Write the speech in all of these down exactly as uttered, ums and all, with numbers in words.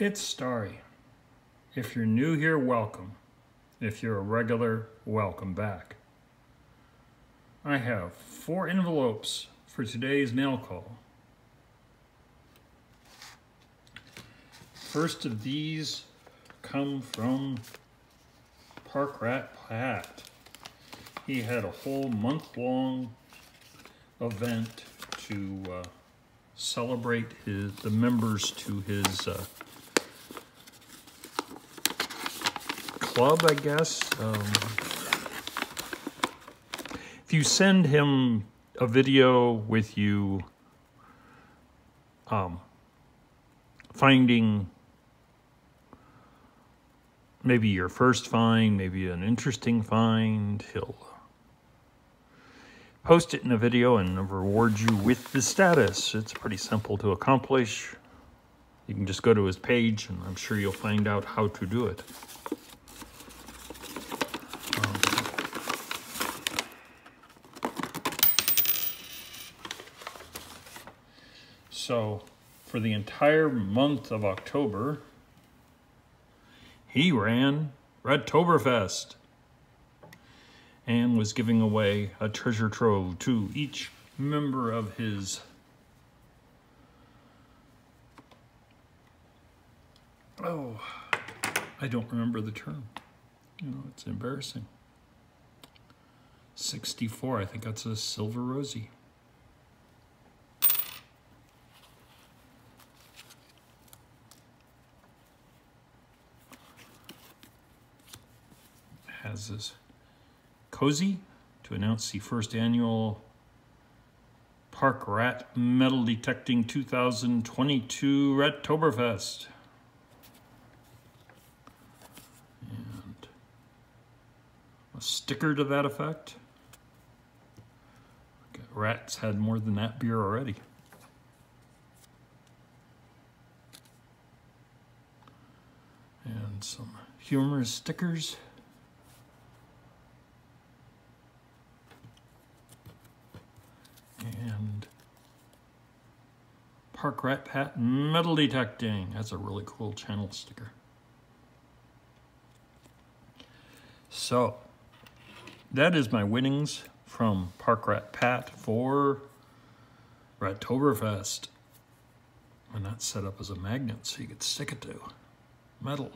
It's Starry. If you're new here, welcome. If you're a regular, welcome back. I have four envelopes for today's mail call. First of these come from Park Rat Pat. He had a whole month-long event to uh, celebrate his, the members to his uh, club, I guess. Um, if you send him a video with you um, finding maybe your first find, maybe an interesting find, he'll post it in a video and reward you with the status. It's pretty simple to accomplish. You can just go to his page and I'm sure you'll find out how to do it. Um, so for the entire month of October, he ran Rattoberfest and was giving away a treasure trove to each member of his oh, I don't remember the term. You know, it's embarrassing. sixty-four, I think that's a silver rosy. Has this cozy to announce the first annual Park Rat Metal Detecting two thousand twenty-two Rattoberfest. And a sticker to that effect. Okay, rats had more than that beer already. And some humorous stickers. And Park Rat Pat Metal Detecting. That's a really cool channel sticker. So that is my winnings from Park Rat Pat for Rattoberfest. And that's set up as a magnet so you could stick it to metal.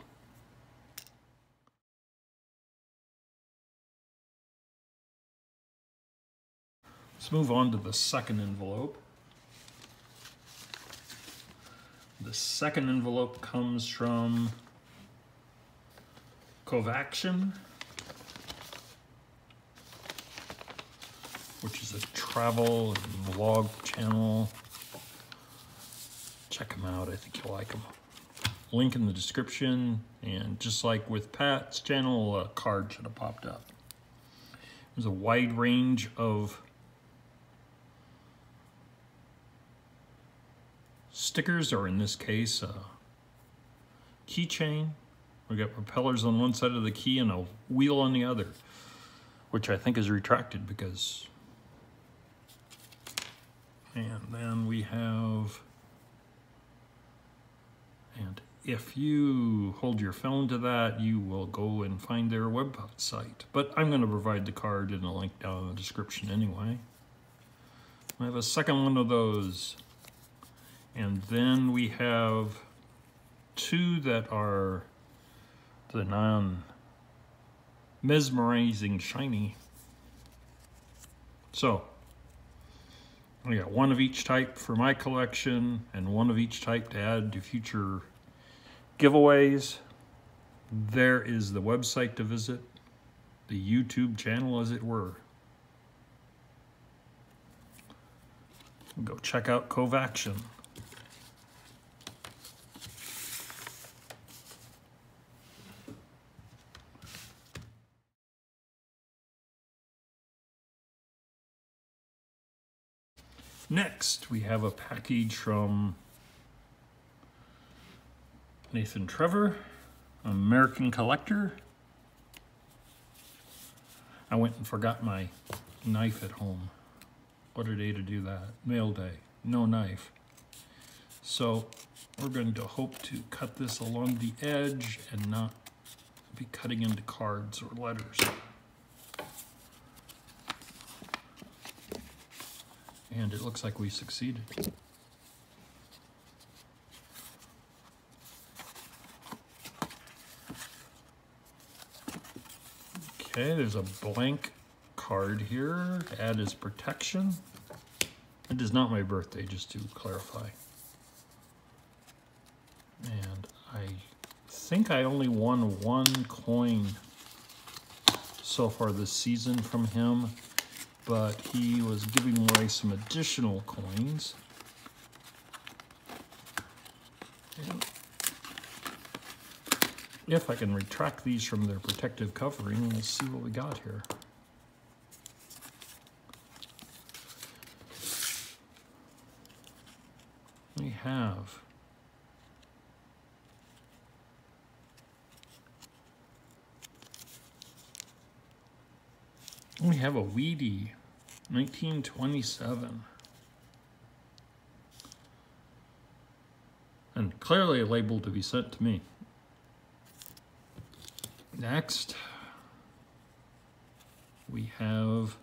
Let's move on to the second envelope. The second envelope comes from Kovaction, which is a travel and vlog channel. Check them out, I think you'll like them. Link in the description, and just like with Pat's channel, a card should have popped up. There's a wide range of stickers, or in this case, a keychain. We've got propellers on one side of the key and a wheel on the other, which I think is retracted because... And then we have... And if you hold your phone to that, you will go and find their website. But I'm going to provide the card and a link down in the description anyway. I have a second one of those. And then we have two that are the non-mesmerizing shiny. So, I got one of each type for my collection and one of each type to add to future giveaways. There is the website to visit, the YouTube channel as it were. Go check out Kovaction. Next, we have a package from Nathan Trevor, an American collector. I went and forgot my knife at home. What a day to do that. Mail day, no knife. So we're going to hope to cut this along the edge and not be cutting into cards or letters. And it looks like we succeeded. Okay, there's a blank card here to add as protection. It is not my birthday, just to clarify. And I think I only won one coin so far this season from him, but he was giving away some additional coins. And if I can retract these from their protective covering, we'll see what we got here. We have We have a Weedy, nineteen twenty-seven. And clearly labeled to be sent to me. Next, we have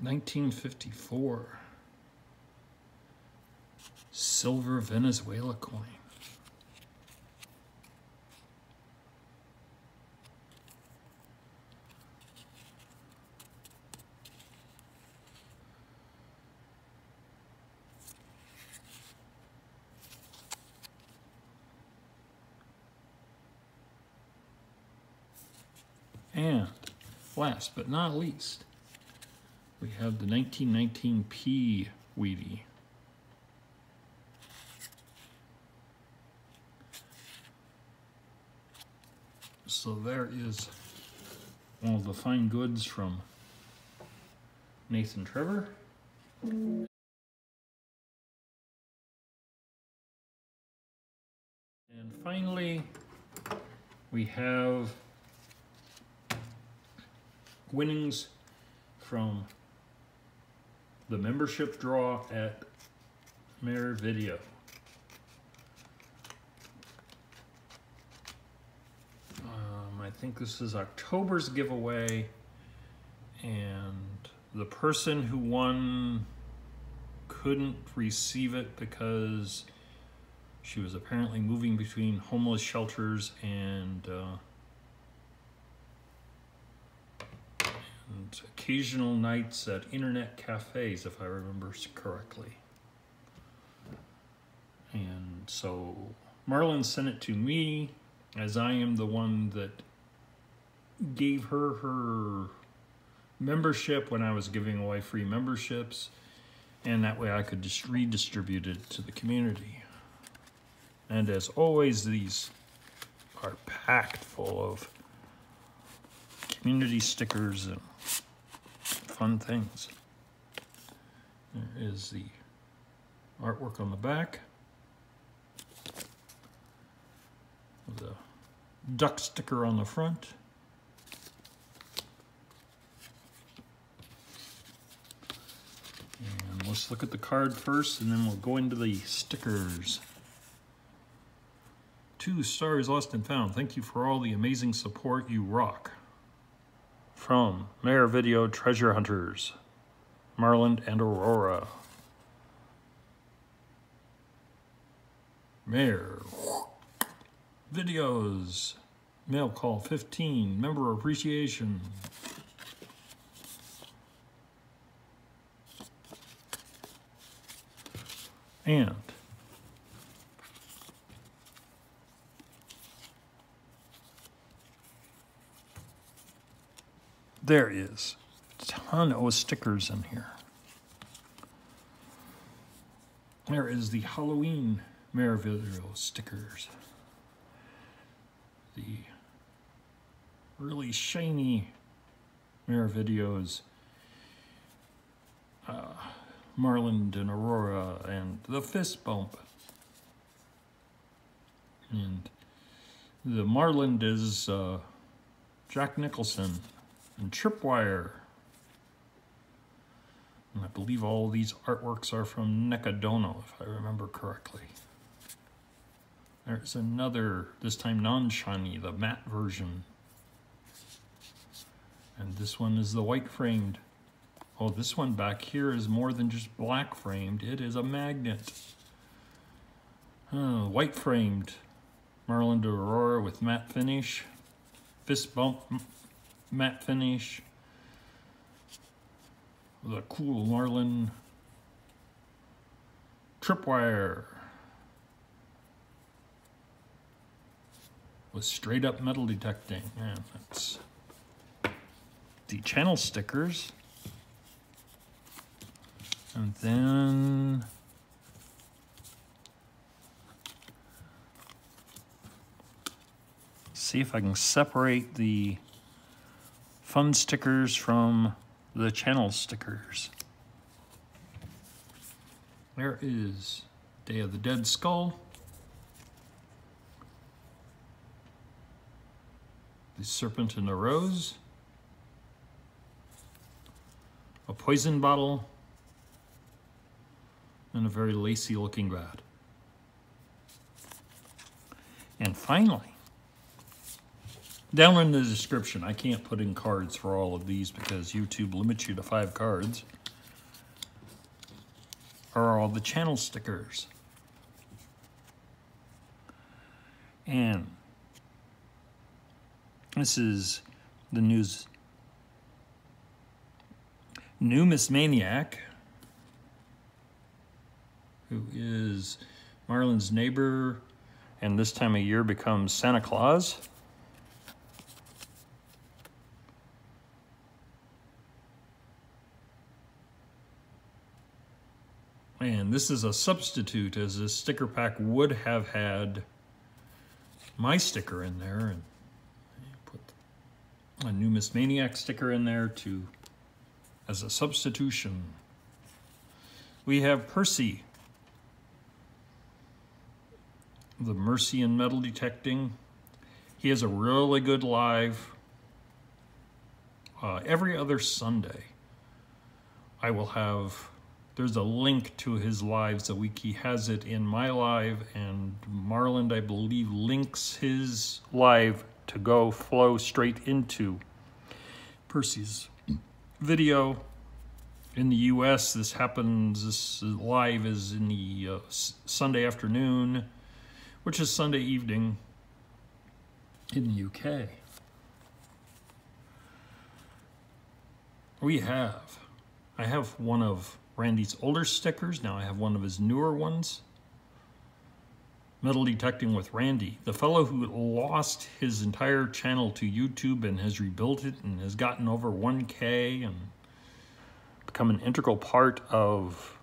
nineteen fifty-four. Silver Venezuela coin. And last but not least, we have the nineteen nineteen P Weedy. So there is one of the fine goods from Nathan Trevor. And finally, we have winnings from the membership draw at M A E R Videos. I think this is October's giveaway, and the person who won couldn't receive it because she was apparently moving between homeless shelters and, uh, and occasional nights at internet cafes, if I remember correctly. And so Marlin sent it to me, as I am the one that gave her her membership when I was giving away free memberships, and that way I could just redistribute it to the community. And as always, these are packed full of community stickers and fun things. There is the artwork on the back, the duck sticker on the front, and let's look at the card first, and then we'll go into the stickers. Two Stars Lost and Found. Thank you for all the amazing support. You rock. From M A E R Videos Treasure Hunters, Marlin and Aurora. M A E R Videos. Mail Call fifteen. Member Appreciation. And there is a ton of stickers in here. There is the Halloween M A E R Videos stickers. The really shiny M A E R Videos uh, Marlin and Aurora, and the fist bump. And the Marlin is uh, Jack Nicholson, and Tripwire. And I believe all these artworks are from Necadono, if I remember correctly. There's another, this time non-shiny, the matte version. And this one is the white framed. Oh, this one back here is more than just black framed. It is a magnet. Oh, white framed. Marlin to Aurora with matte finish. Fist bump matte finish. The cool Marlin. Tripwire. With Straight Up Metal Detecting. Yeah, that's the channel stickers. And then see if I can separate the fun stickers from the channel stickers. There is Day of the Dead Skull. The Serpent and a Rose. A poison bottle. And a very lacy looking bat. And finally, down in the description, I can't put in cards for all of these because YouTube limits you to five cards, are all the channel stickers. And this is the news. New Miss Maniac, who is Marlin's neighbor, and this time of year becomes Santa Claus. And this is a substitute, as this sticker pack would have had my sticker in there, and put a New Miss Maniac sticker in there to, as a substitution. We have Percy, the Mercian Metal Detecting. He has a really good live uh, every other Sunday. I will have, there's a link to his lives a week. He has it in my live, and Marlin, I believe, links his live to go flow straight into Percy's video. In the U S, this happens, this live is in the uh, Sunday afternoon, which is Sunday evening in the U K. We have, I have one of Randy's older stickers, now I have one of his newer ones. Metal Detecting with Randy, the fellow who lost his entire channel to YouTube and has rebuilt it and has gotten over one K and become an integral part of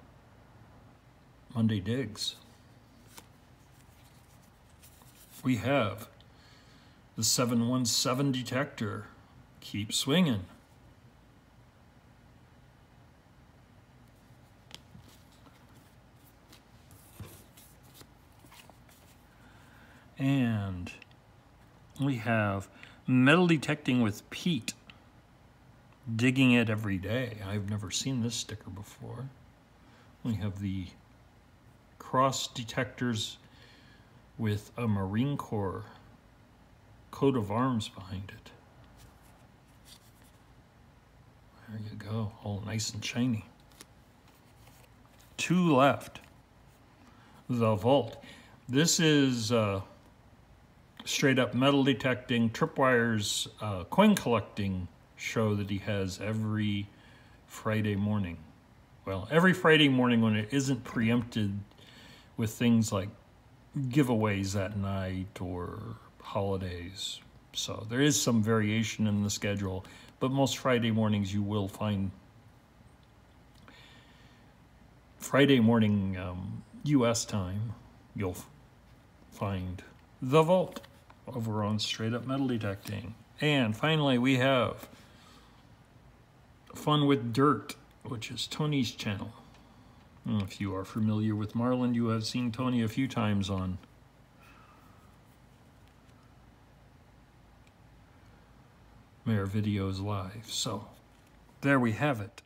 Monday Digs. We have the seven one seven detector. Keep swinging. And we have Metal Detecting with Pete. Digging it every day. I've never seen this sticker before. We have the cross detectors with a Marine Corps coat of arms behind it. There you go, all nice and shiny. Two left, The Vault. This is uh, Straight Up Metal Detecting, Tripwire's uh, coin collecting show that he has every Friday morning. Well, every Friday morning when it isn't preempted with things like giveaways that night or holidays. So there is some variation in the schedule, but most Friday mornings you will find Friday morning um, U S time, you'll find The Vault over on Straight Up Metal Detecting. And finally we have Fun With Dirt, which is Tony's channel. If you are familiar with Marlin, you have seen Tony a few times on M A E R Videos Live. So there we have it.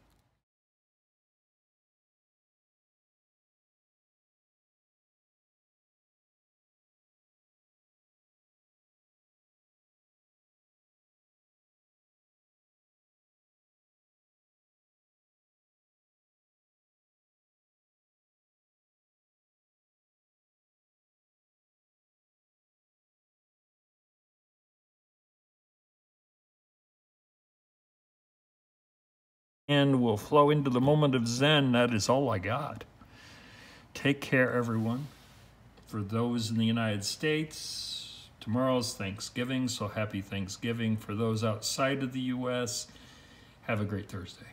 And we'll flow into the moment of Zen. That is all I got. Take care, everyone. For those in the United States, tomorrow's Thanksgiving, so happy Thanksgiving. For those outside of the U S, have a great Thursday.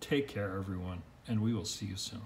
Take care, everyone, and we will see you soon.